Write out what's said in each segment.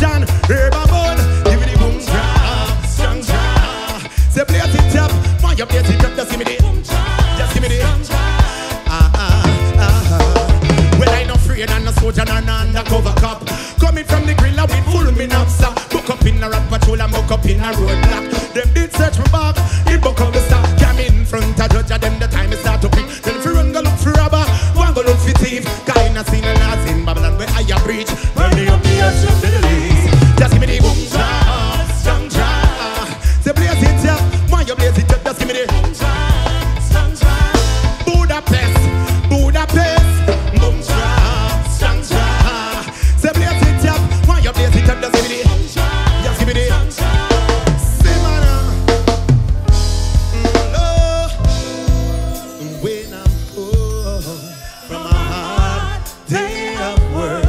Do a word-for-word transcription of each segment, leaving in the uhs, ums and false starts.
John, Herba Bone, give me the boom cha, strong cha. Say play it tip top, man you play it tip top, just give me the boom cha, just give me the ah ah ah. Well I no afraid and no soldier and no undercover cop. Coming from the grill with full me knapsack. Book up in a rap patrol and book up in a roadblock. Them did search me back, it book up the star. Come in front a judge and them the time is start to pick. Then if you run go look for robber, one go look for thief. Guy in a scene and a scene, Babylon where I a preach. Burn me up the earth, shut the leaves. Just give me the boom cha, strong cha. Say blaze it up, why you blaze it up? Just give me the boom cha, strong cha. Budapest, Budapest, boom cha, strong cha. Say blaze it up, why you blaze it up? Just give me the boom cha, just give me the strong cha. Semana, no, when I'm poor from my heart, day of work.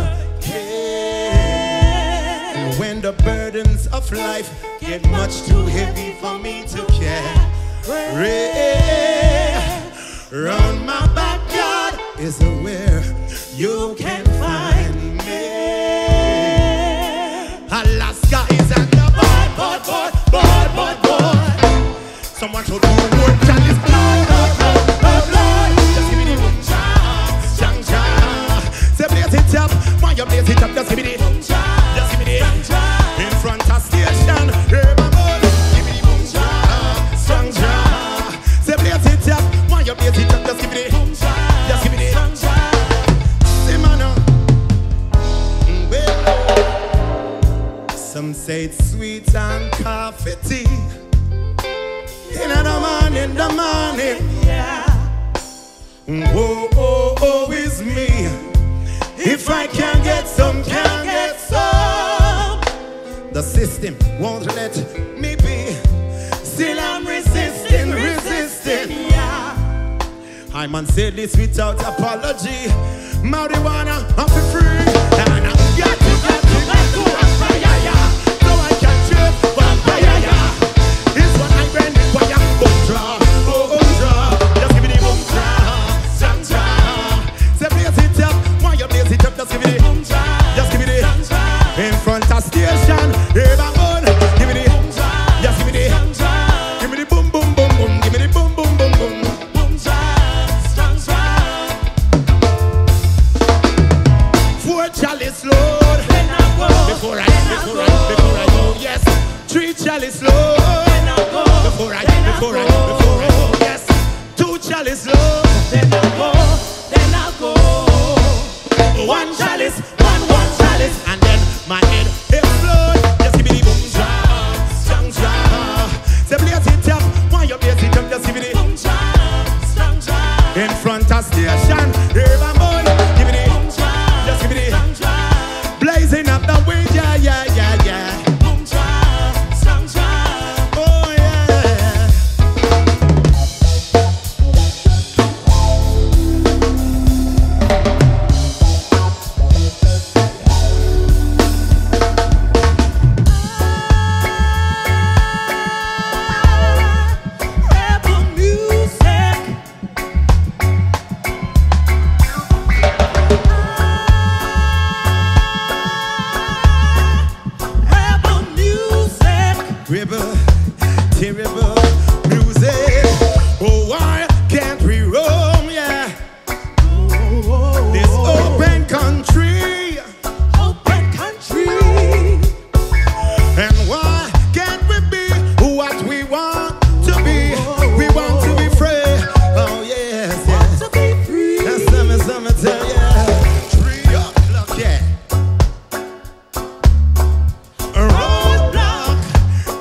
When the burdens of life get much too heavy for me to carry, round my back God is where you can find me. Alaska is at the board, board, board, board, board, board. Someone should do more than this blood, blood, blood, blood, blood. Just give me the boom cha, strong cha. Say blaze it up, why you blaze it up? Just give me the boom cha. In front of station, Herba Bone, give me the boom cha, strong cha. Say blaze it up, why you blaze it up? Just give me the boom cha, just give me the strong cha. Semana, well, some say it's sweet and coffee tea. In the morning, the morning, yeah. Oh, oh, oh, it's me. If I can't get some, can't get some. The system won't let me be. Still I'm resisting, resisting, yeah. I man say this without apology. Marijuana, I'm free. And I got to, got to, got to vampire, yeah. No, I can't trip vampire, yeah. It's what I brand it, why I'm ultra, ultra. Just give me the boom cha, strong cha. Say blaze it up, why you blaze it up? Just give me the boom cha, just give me the strong cha. In front of station, Herba Bone, give me the boom cha, just give me the strong cha. Give me the boom boom boom boom, give me the boom boom boom boom, boom cha, strong cha. Four chalice Lord, when I go, before I, before I, before I go, yes. Three chalice Lord, when I go, before I, before I, before I go, yes. Two chalice Lord, then I go, then I go. One chalice, one one chalice, and then my head explode. Just give me the boom cha, strong cha. Say blaze it up, why you blaze it up? Just give me the boom cha, strong cha. In front of station, Herba Bone, give me the boom cha, just give me the strong cha. Blazing up the way, yeah, yeah, yeah, yeah. Boom cha, strong cha. Oh yeah.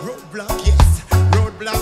Roadblock, yes, roadblock.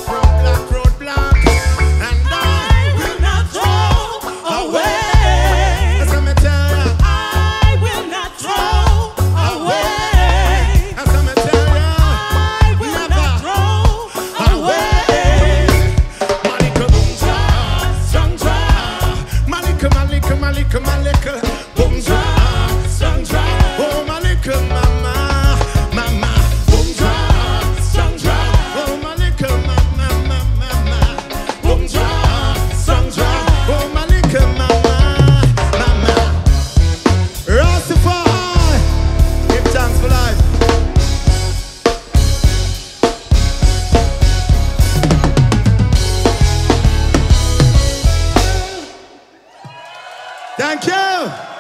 Thank you.